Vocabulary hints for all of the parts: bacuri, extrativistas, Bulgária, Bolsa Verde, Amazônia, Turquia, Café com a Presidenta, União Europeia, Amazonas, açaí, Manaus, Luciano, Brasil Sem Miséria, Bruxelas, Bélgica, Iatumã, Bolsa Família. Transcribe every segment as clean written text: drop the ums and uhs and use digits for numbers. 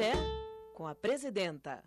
Café com a Presidenta.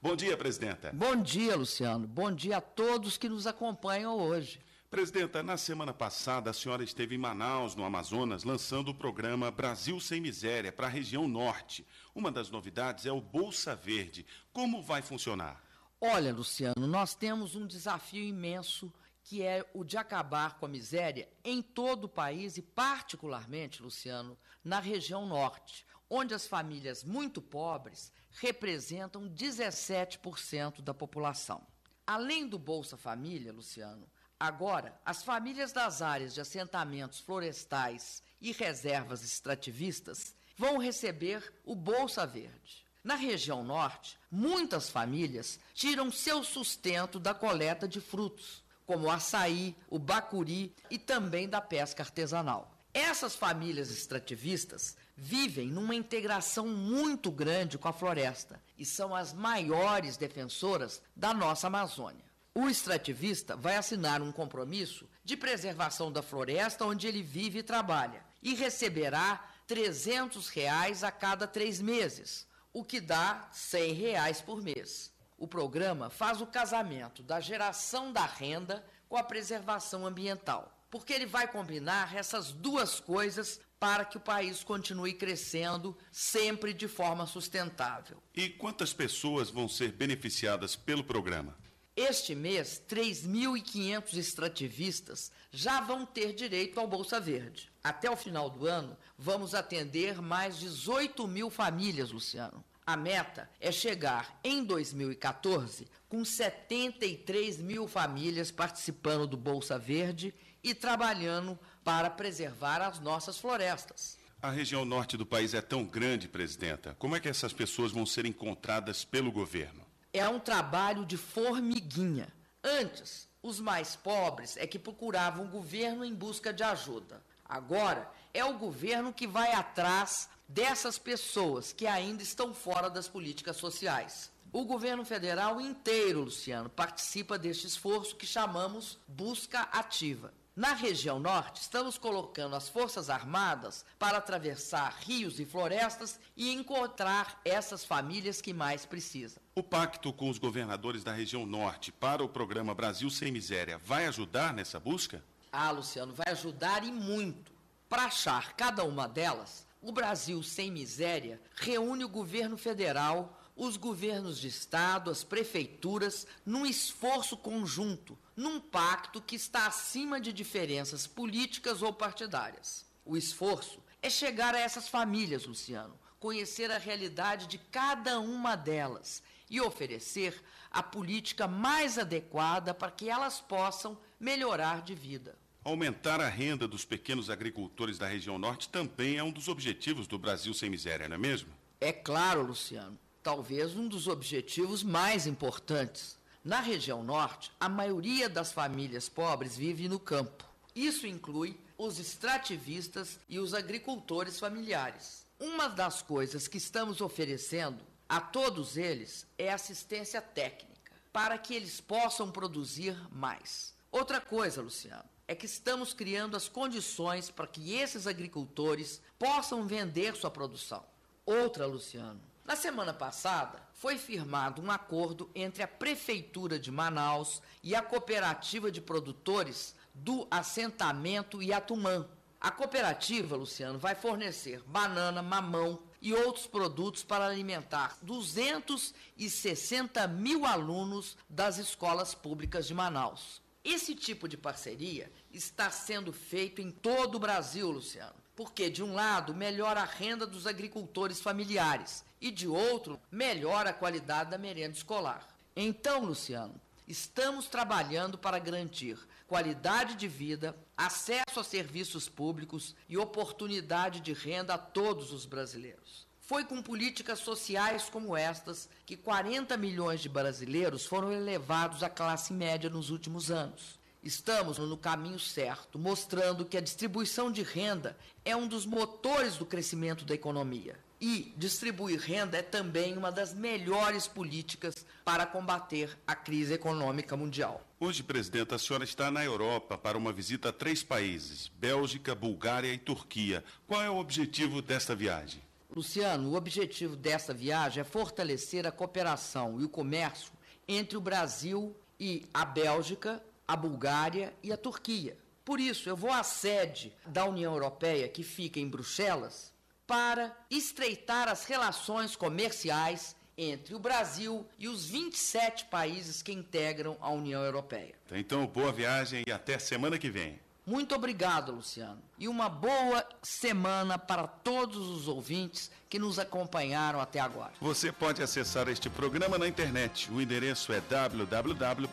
Bom dia, Presidenta. Bom dia, Luciano. Bom dia a todos que nos acompanham hoje. Presidenta, na semana passada a senhora esteve em Manaus, no Amazonas, lançando o programa Brasil Sem Miséria para a região norte. Uma das novidades é o Bolsa Verde. Como vai funcionar? Olha, Luciano, nós temos um desafio imenso, que é o de acabar com a miséria em todo o país e particularmente, Luciano, na região norte, onde as famílias muito pobres representam 17% da população. Além do Bolsa Família, Luciano, agora, as famílias das áreas de assentamentos florestais e reservas extrativistas vão receber o Bolsa Verde. Na região norte, muitas famílias tiram seu sustento da coleta de frutos, como o açaí, o bacuri e também da pesca artesanal. Essas famílias extrativistas vivem numa integração muito grande com a floresta e são as maiores defensoras da nossa Amazônia. O extrativista vai assinar um compromisso de preservação da floresta onde ele vive e trabalha e receberá R$300 a cada 3 meses, o que dá R$100 por mês. O programa faz o casamento da geração da renda com a preservação ambiental, porque ele vai combinar essas duas coisas para que o país continue crescendo sempre de forma sustentável. E quantas pessoas vão ser beneficiadas pelo programa? Este mês, 3.500 extrativistas já vão ter direito ao Bolsa Verde. Até o final do ano, vamos atender mais 18.000 famílias, Luciano. A meta é chegar, em 2014, com 73.000 famílias participando do Bolsa Verde e trabalhando para preservar as nossas florestas. A região norte do país é tão grande, Presidenta. Como é que essas pessoas vão ser encontradas pelo governo? É um trabalho de formiguinha. Antes, os mais pobres é que procuravam o governo em busca de ajuda. Agora, é o governo que vai atrás dessas pessoas que ainda estão fora das políticas sociais. O governo federal inteiro, Luciano, participa deste esforço que chamamos busca ativa. Na região norte, estamos colocando as Forças Armadas para atravessar rios e florestas e encontrar essas famílias que mais precisam. O pacto com os governadores da região norte para o programa Brasil Sem Miséria vai ajudar nessa busca? Ah, Luciano, vai ajudar e muito. Para achar cada uma delas, o Brasil Sem Miséria reúne o governo federal, os governos de estado, as prefeituras, num esforço conjunto, num pacto que está acima de diferenças políticas ou partidárias. O esforço é chegar a essas famílias, Luciano, conhecer a realidade de cada uma delas e oferecer a política mais adequada para que elas possam melhorar de vida. Aumentar a renda dos pequenos agricultores da região norte também é um dos objetivos do Brasil Sem Miséria, não é mesmo? É claro, Luciano. Talvez um dos objetivos mais importantes. Na região norte, a maioria das famílias pobres vive no campo. Isso inclui os extrativistas e os agricultores familiares. Uma das coisas que estamos oferecendo a todos eles é assistência técnica, para que eles possam produzir mais. Outra coisa, Luciano, é que estamos criando as condições para que esses agricultores possam vender sua produção. Outra, Luciano, na semana passada, foi firmado um acordo entre a Prefeitura de Manaus e a Cooperativa de Produtores do Assentamento Iatumã. A cooperativa, Luciano, vai fornecer banana, mamão e outros produtos para alimentar 260.000 alunos das escolas públicas de Manaus. Esse tipo de parceria está sendo feito em todo o Brasil, Luciano, porque, de um lado, melhora a renda dos agricultores familiares e, de outro, melhora a qualidade da merenda escolar. Então, Luciano, estamos trabalhando para garantir qualidade de vida, acesso a serviços públicos e oportunidade de renda a todos os brasileiros. Foi com políticas sociais como estas que 40 milhões de brasileiros foram elevados à classe média nos últimos anos. Estamos no caminho certo, mostrando que a distribuição de renda é um dos motores do crescimento da economia. E distribuir renda é também uma das melhores políticas para combater a crise econômica mundial. Hoje, Presidenta, a senhora está na Europa para uma visita a 3 países, Bélgica, Bulgária e Turquia. Qual é o objetivo desta viagem? Luciano, o objetivo dessa viagem é fortalecer a cooperação e o comércio entre o Brasil e a Bélgica, a Bulgária e a Turquia. Por isso, eu vou à sede da União Europeia, que fica em Bruxelas, para estreitar as relações comerciais entre o Brasil e os 27 países que integram a União Europeia. Então, boa viagem e até semana que vem. Muito obrigado, Luciano. E uma boa semana para todos os ouvintes que nos acompanharam até agora. Você pode acessar este programa na internet. O endereço é www.café.ebc.com.br.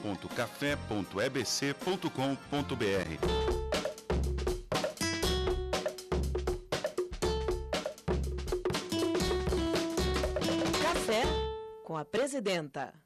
Com a Presidenta.